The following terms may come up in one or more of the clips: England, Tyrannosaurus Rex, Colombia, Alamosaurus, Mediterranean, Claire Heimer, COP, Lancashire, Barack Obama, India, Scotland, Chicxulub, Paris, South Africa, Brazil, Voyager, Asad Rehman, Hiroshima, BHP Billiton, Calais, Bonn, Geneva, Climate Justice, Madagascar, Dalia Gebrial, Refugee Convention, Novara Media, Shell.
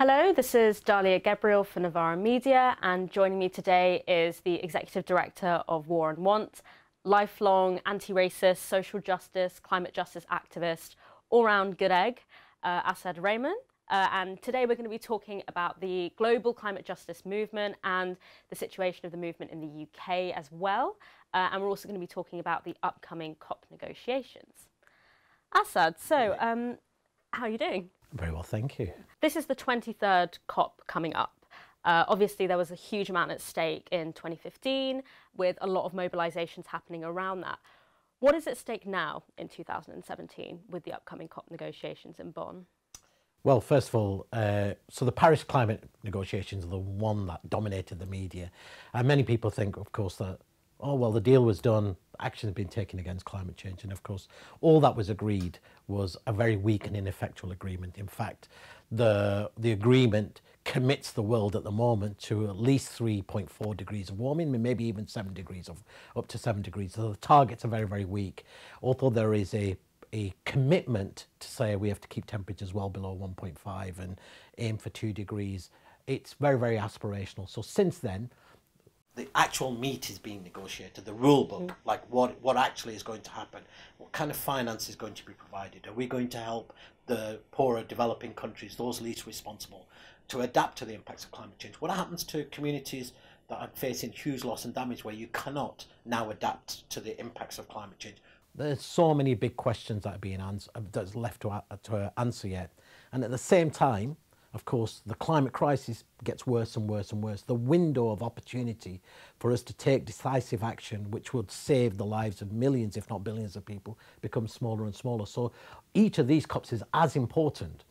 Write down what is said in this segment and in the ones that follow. Hello, this is Dalia Gebrial for Novara Media, and joining me today is the Executive Director of War on Want, lifelong anti-racist, social justice, climate justice activist, all-round good egg, Asad Rehman. And today we're going to be talking about the global climate justice movement and the situation of the movement in the UK as well. And we're also going to be talking about the upcoming COP negotiations. Asad, so how are you doing? Very well, thank you. This is the 23rd COP coming up. Obviously, there was a huge amount at stake in 2015, with a lot of mobilisations happening around that. What is at stake now in 2017 with the upcoming COP negotiations in Bonn? Well, first of all, so the Paris climate negotiations are the one that dominated the media. And many people think, of course, that, oh, well, the deal was done, action had been taken against climate change. And of course, all that was agreed was a very weak and ineffectual agreement. In fact, the agreement commits the world at the moment to at least 3.4 degrees of warming, maybe even 7 degrees, of up to 7 degrees. So the targets are very, very weak, although there is a commitment to say we have to keep temperatures well below 1.5 and aim for 2 degrees. It's very, very aspirational. So since then, the actual meat is being negotiated, the rule book, like what actually is going to happen, what kind of finance is going to be provided, are we going to help the poorer developing countries, those least responsible, to adapt to the impacts of climate change? What happens to communities that are facing huge loss and damage where you cannot now adapt to the impacts of climate change? There's so many big questions that are being that's left to answer yet. And at the same time, of course, the climate crisis gets worse and worse and worse. The window of opportunity for us to take decisive action, which would save the lives of millions, if not billions of people, becomes smaller and smaller. So each of these COPs is as important.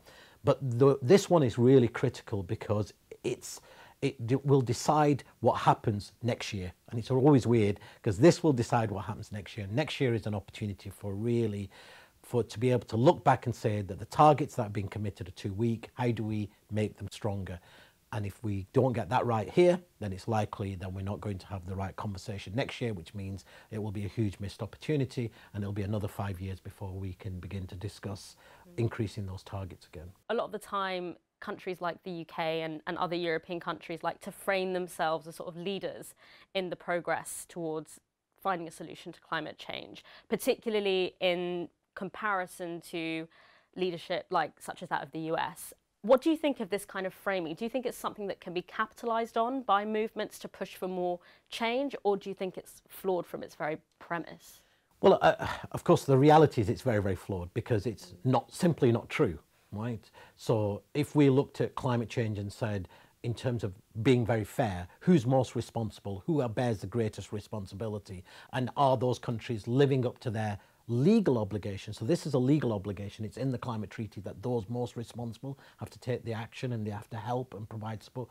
But this one is really critical because it will decide what happens next year. And it's always weird because this will decide what happens next year. Next year is an opportunity for really to be able to look back and say that the targets that have been committed are too weak. How do we make them stronger? And if we don't get that right here, then it's likely that we're not going to have the right conversation next year, which means it will be a huge missed opportunity, and it'll be another 5 years before we can begin to discuss increasing those targets again. A lot of the time, countries like the UK and other European countries like to frame themselves as sort of leaders in the progress towards finding a solution to climate change, particularly in comparison to leadership such as that of the US. What do you think of this kind of framing? Do you think it's something that can be capitalised on by movements to push for more change, or do you think it's flawed from its very premise? Well, of course, the reality is it's very, very flawed because it's simply not true, right? So if we looked at climate change and said, in terms of being very fair, who's most responsible, who bears the greatest responsibility, and are those countries living up to their legal obligation? So this is a legal obligation. It's in the climate treaty that those most responsible have to take the action and they have to help and provide support.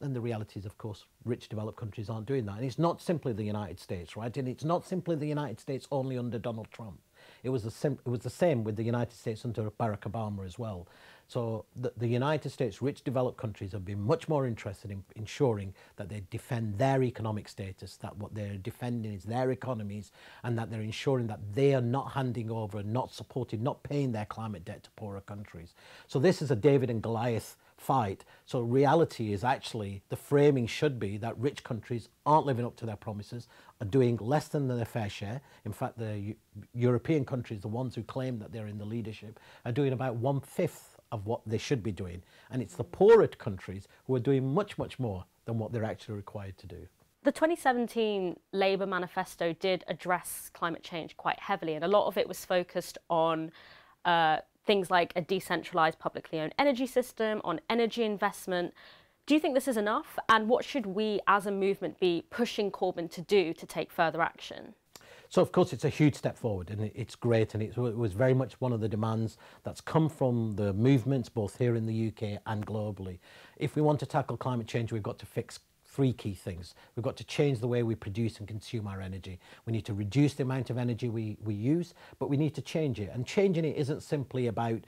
And the reality is, of course, rich developed countries aren't doing that. And it's not simply the United States, right? And it's not simply the United States only under Donald Trump. It was the same with the United States under Barack Obama as well. So the United States, rich developed countries have been much more interested in ensuring that they defend their economic status, that what they're defending is their economies, and that they're ensuring that they are not handing over, not supporting, not paying their climate debt to poorer countries. So this is a David and Goliath fight. So reality is actually the framing should be that rich countries aren't living up to their promises, are doing less than their fair share. In fact, the European countries, the ones who claim that they're in the leadership, are doing about 1/5 of what they should be doing. And it's the poorer countries who are doing much, much more than what they're actually required to do. The 2017 Labour manifesto did address climate change quite heavily, and a lot of it was focused on things like a decentralised publicly owned energy system, on energy investment. Do you think this is enough? And what should we as a movement be pushing Corbyn to do to take further action? So, of course, it's a huge step forward and it's great, and it was very much one of the demands that's come from the movements both here in the UK and globally. If we want to tackle climate change, we've got to fix three key things. We've got to change the way we produce and consume our energy. We need to reduce the amount of energy we use, but we need to change it. And changing it isn't simply about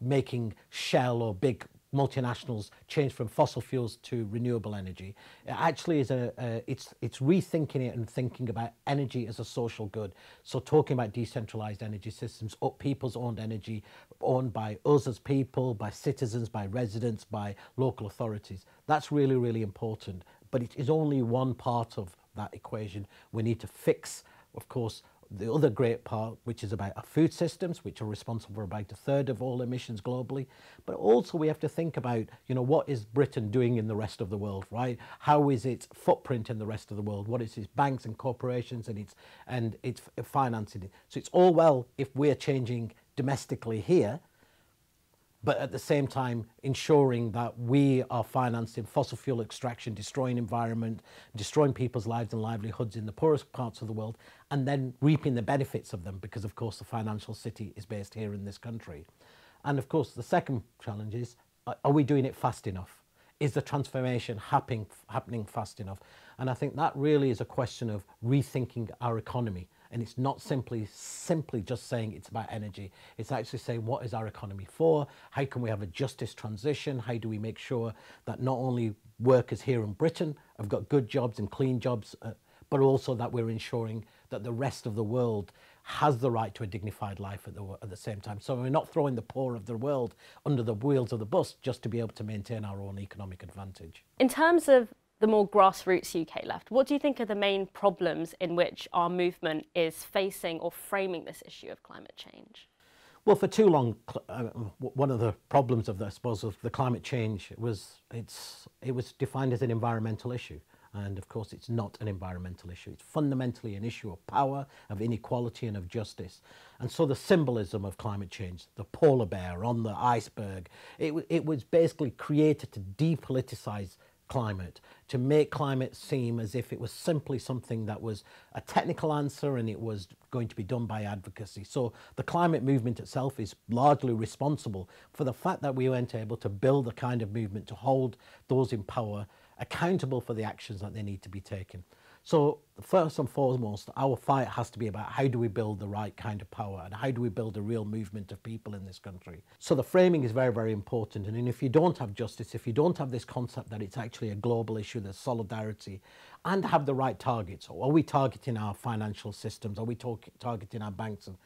making Shell or big multinationals change from fossil fuels to renewable energy. It actually is it's rethinking it and thinking about energy as a social good. So talking about decentralized energy systems, people's owned energy, owned by us as people, by citizens, by residents, by local authorities. That's really, really important. But it is only one part of that equation. We need to fix, of course, the other great part, which is about our food systems, which are responsible for about a third of all emissions globally. But also we have to think about, you know, what is Britain doing in the rest of the world, right? How is its footprint in the rest of the world? What is its banks and corporations and its financing? So it's all well if we're changing domestically here, but at the same time ensuring that we are financing fossil fuel extraction, destroying environment, destroying people's lives and livelihoods in the poorest parts of the world, and then reaping the benefits of them, because of course the financial city is based here in this country. And of course the second challenge is, are we doing it fast enough? Is the transformation happening fast enough? And I think that really is a question of rethinking our economy. And it's not simply just saying it's about energy. It's actually saying, what is our economy for? How can we have a just transition? How do we make sure that not only workers here in Britain have got good jobs and clean jobs, but also that we're ensuring that the rest of the world has the right to a dignified life at the same time. So we're not throwing the poor of the world under the wheels of the bus just to be able to maintain our own economic advantage. In terms of the more grassroots UK left, what do you think are the main problems in which our movement is facing or framing this issue of climate change? Well, for too long, one of the problems of the, I suppose, of the climate change was it was defined as an environmental issue. And of course, it's not an environmental issue. It's fundamentally an issue of power, of inequality and of justice. And so the symbolism of climate change, the polar bear on the iceberg, it was basically created to depoliticize climate, to make climate seem as if it was simply something that was a technical answer and it was going to be done by advocacy. So the climate movement itself is largely responsible for the fact that we weren't able to build the kind of movement to hold those in power accountable for the actions that they need to be taken. So first and foremost, our fight has to be about how do we build the right kind of power and how do we build a real movement of people in this country. So the framing is very, very important. And if you don't have justice, if you don't have this concept that it's actually a global issue, there's solidarity, and have the right targets. Are we targeting our financial systems? Are we targeting our banks? And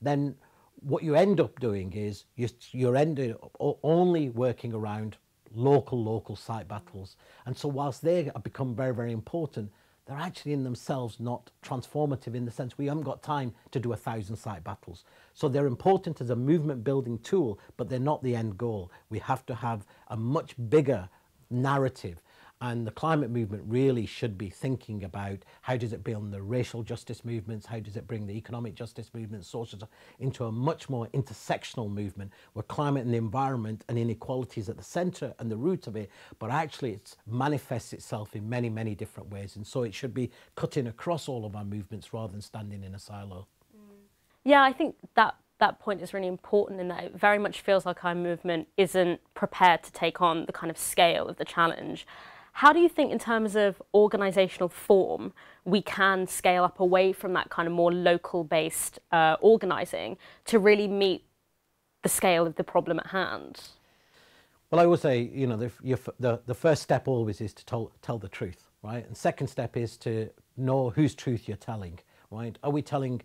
then what you end up doing is you're ended up only working around local site battles. And so whilst they have become very, very important, they're actually in themselves not transformative, in the sense we haven't got time to do 1,000 site battles. So they're important as a movement building tool, but they're not the end goal. We have to have a much bigger narrative. And the climate movement really should be thinking about how does it build the racial justice movements, how does it bring the economic justice movement, social justice, into a much more intersectional movement where climate and the environment and inequality is at the centre and the root of it, but actually it manifests itself in many, many different ways. And so it should be cutting across all of our movements rather than standing in a silo. Yeah, I think that point is really important, in that it very much feels like our movement isn't prepared to take on the kind of scale of the challenge. How do you think, in terms of organisational form, we can scale up away from that kind of more local-based organising to really meet the scale of the problem at hand? Well, I would say, you know, the first step always is to tell the truth, right? And second step is to know whose truth you're telling, right? Are we telling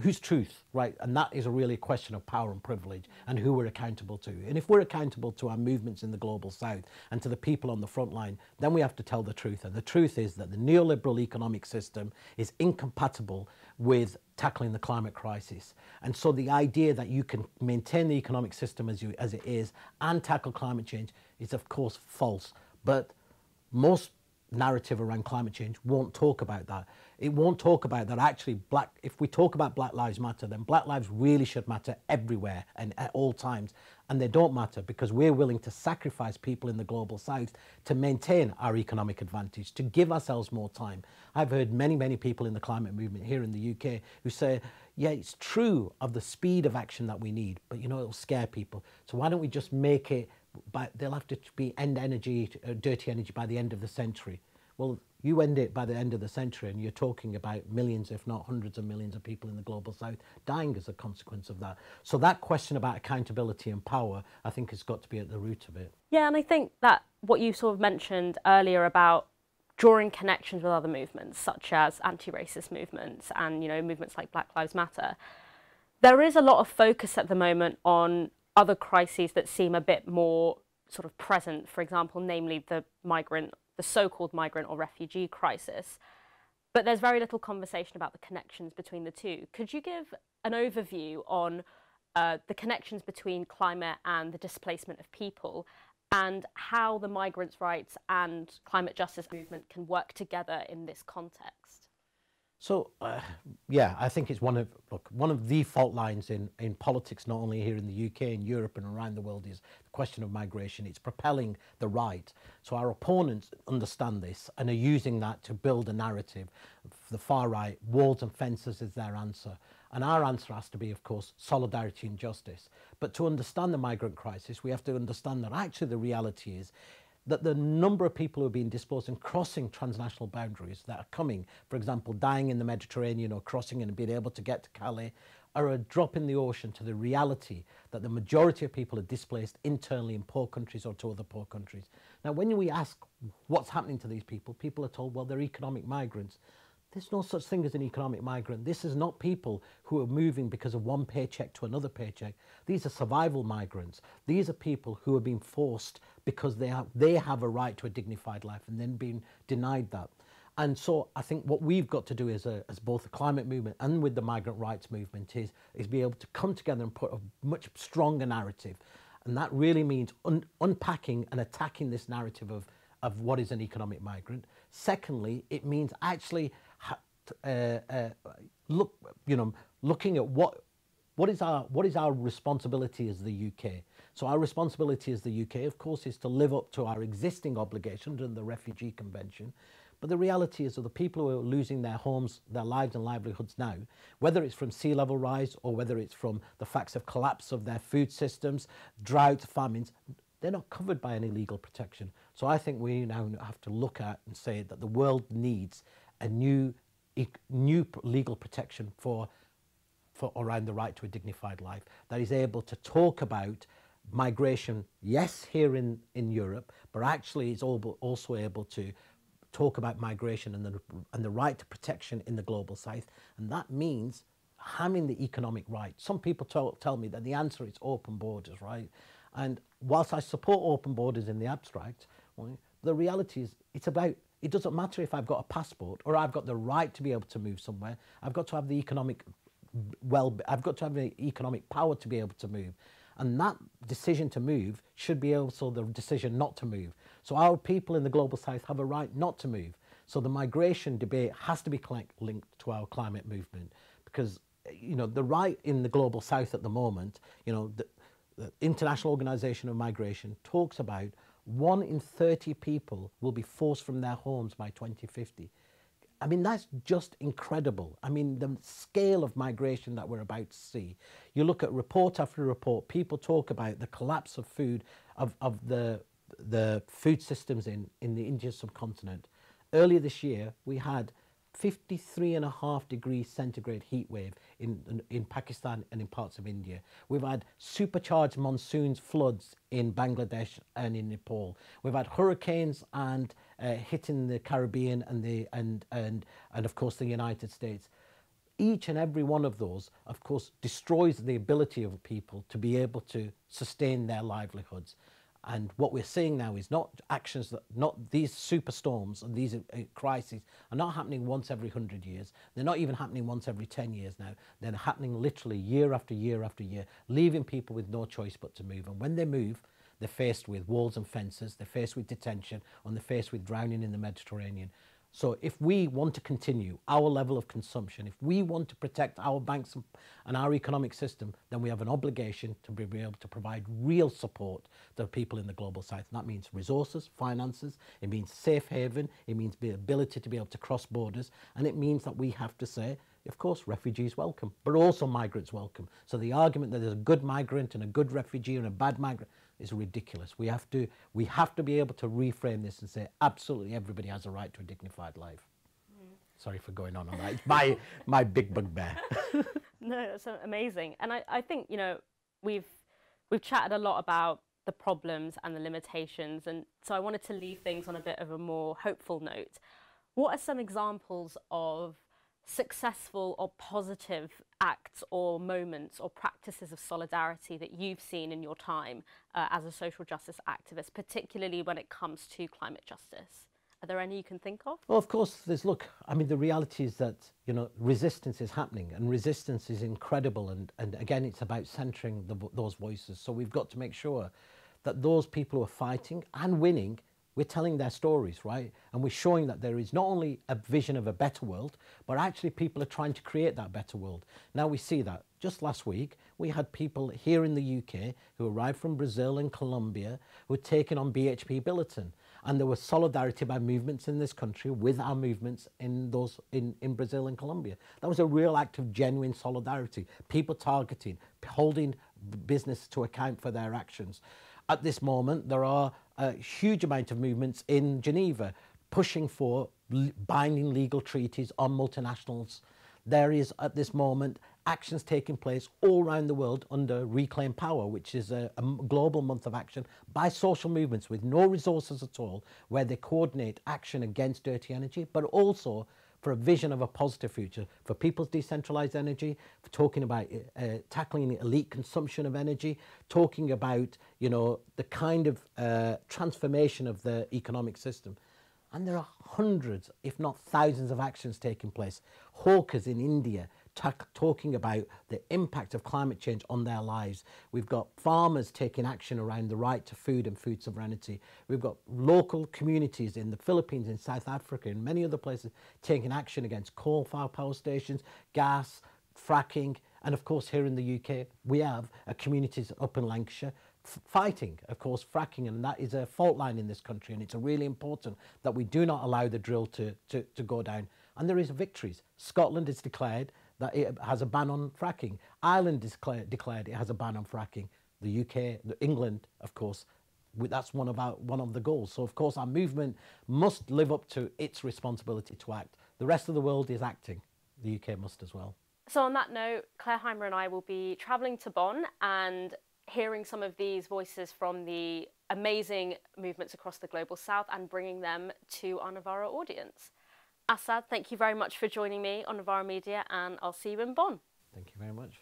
whose truth, right? And that is really a question of power and privilege and who we're accountable to. And if we're accountable to our movements in the global south and to the people on the front line, then we have to tell the truth. And the truth is that the neoliberal economic system is incompatible with tackling the climate crisis. And so the idea that you can maintain the economic system as it is and tackle climate change is of course false. But most narrative around climate change won't talk about that. It won't talk about that actually if we talk about Black Lives Matter, then Black lives really should matter everywhere and at all times. And they don't matter because we're willing to sacrifice people in the global south to maintain our economic advantage, to give ourselves more time. I've heard many, many people in the climate movement here in the UK who say, yeah, it's true of the speed of action that we need, but you know, it'll scare people. So why don't we just make it, but they'll have to be end energy, dirty energy by the end of the century. Well, you end it by the end of the century and you're talking about millions, if not hundreds of millions of people in the global south dying as a consequence of that. So that question about accountability and power, I think has got to be at the root of it. Yeah, and I think that what you sort of mentioned earlier about drawing connections with other movements, such as anti-racist movements and, you know, movements like Black Lives Matter, there is a lot of focus at the moment on other crises that seem a bit more sort of present, for example, namely the so-called migrant or refugee crisis. But there's very little conversation about the connections between the two. Could you give an overview on the connections between climate and the displacement of people and how the migrants' rights and climate justice movement can work together in this context? So, yeah, I think it's one of the fault lines in politics, not only here in the UK, in Europe and around the world, is the question of migration. It's propelling the right. So our opponents understand this and are using that to build a narrative. For the far right, walls and fences is their answer. And our answer has to be, of course, solidarity and justice. But to understand the migrant crisis, we have to understand that actually the reality is that the number of people who are being displaced and crossing transnational boundaries that are coming, for example, dying in the Mediterranean or crossing and being able to get to Calais, are a drop in the ocean to the reality that the majority of people are displaced internally in poor countries or to other poor countries. Now, when we ask what's happening to these people, people are told, well, they're economic migrants. There's no such thing as an economic migrant. This is not people who are moving because of one paycheck to another paycheck. These are survival migrants. These are people who are being forced because they have a right to a dignified life and then being denied that. And so I think what we've got to do as both the climate movement and with the migrant rights movement is be able to come together and put a much stronger narrative. And that really means unpacking and attacking this narrative of what is an economic migrant. Secondly, it means actually looking at what is our responsibility as the UK. So our responsibility as the UK, of course, is to live up to our existing obligations under the Refugee Convention. But the reality is that the people who are losing their homes, their lives and livelihoods now, whether it's from sea level rise or whether it's from the facts of collapse of their food systems, droughts, famines, they're not covered by any legal protection. So I think we now have to look at and say that the world needs a new legal protection for around the right to a dignified life that is able to talk about migration, yes, here in Europe, but actually is also able to talk about migration and the right to protection in the global south. And that means having the economic right. Some people tell me that the answer is open borders, right? And whilst I support open borders in the abstract, well, the reality is it doesn't matter if I've got a passport or I've got the right to be able to move somewhere. I've got to have the economic power to be able to move. And that decision to move should be also the decision not to move. So our people in the global south have a right not to move. So the migration debate has to be linked to our climate movement, because, you know, the right in the global south at the moment, you know, the International Organization of Migration talks about 1 in 30 people will be forced from their homes by 2050. I mean, that's just incredible. I mean, the scale of migration that we're about to see. You look at report after report, people talk about the collapse of food, of the food systems in the Indian subcontinent. Earlier this year, we had 53.5°C heat wave in Pakistan and in parts of India. We've had supercharged monsoons, floods in Bangladesh and in Nepal. We've had hurricanes and hitting the Caribbean and of course the United States. Each and every one of those, of course, destroys the ability of people to be able to sustain their livelihoods. And what we're seeing now is not actions that, not these superstorms and these crises are not happening once every 100 years. They're not even happening once every 10 years now. They're happening literally year after year after year, leaving people with no choice but to move. And when they move, they're faced with walls and fences, they're faced with detention, and they're faced with drowning in the Mediterranean. So if we want to continue our level of consumption, if we want to protect our banks and our economic system, then we have an obligation to be able to provide real support to people in the global south. And that means resources, finances, it means safe haven, it means the ability to be able to cross borders, and it means that we have to say, of course, refugees welcome, but also migrants welcome. So the argument that there's a good migrant and a good refugee and a bad migrant, is ridiculous. We have to be able to reframe this and say absolutely everybody has a right to a dignified life. Sorry for going on that. It's my big bugbear. No, that's amazing. And I think, you know, we've chatted a lot about the problems and the limitations, and so I wanted to leave things on a bit of a more hopeful note. What are some examples of successful or positive acts or moments or practices of solidarity that you've seen in your time as a social justice activist, particularly when it comes to climate justice? Are there any you can think of? Well, of course, there's, look, I mean, the reality is that, you know, resistance is happening and resistance is incredible. And again, it's about centering those voices. So we've got to make sure that those people who are fighting and winning, we're telling their stories, right? And we're showing that there is not only a vision of a better world, but actually people are trying to create that better world. Now we see that. Just last week, we had people here in the UK who arrived from Brazil and Colombia who were taking on BHP Billiton. And there was solidarity by movements in this country with our movements in Brazil and Colombia. That was a real act of genuine solidarity. People targeting, holding business to account for their actions. At this moment, there are a huge amount of movements in Geneva pushing for binding legal treaties on multinationals. There is, at this moment, actions taking place all around the world under Reclaim Power, which is a global month of action by social movements with no resources at all, where they coordinate action against dirty energy, but also for a vision of a positive future, for people's decentralised energy, for talking about tackling elite consumption of energy, talking about, you know, the kind of transformation of the economic system. And there are hundreds, if not thousands, of actions taking place. Hawkers in India talking about the impact of climate change on their lives. We've got farmers taking action around the right to food and food sovereignty. We've got local communities in the Philippines, in South Africa, in many other places taking action against coal-fired power stations, gas, fracking, and of course here in the UK we have communities up in Lancashire fighting, of course, fracking, and that is a fault line in this country, and it's really important that we do not allow the drill to go down. And there is victories. Scotland has declared that it has a ban on fracking. Ireland declared it has a ban on fracking. The UK, England, of course, that's one of the goals. So, of course, our movement must live up to its responsibility to act. The rest of the world is acting. The UK must as well. So on that note, Claire Heimer and I will be travelling to Bonn and hearing some of these voices from the amazing movements across the global south and bringing them to our Novara audience. Asad, thank you very much for joining me on Novara Media, and I'll see you in Bonn. Thank you very much.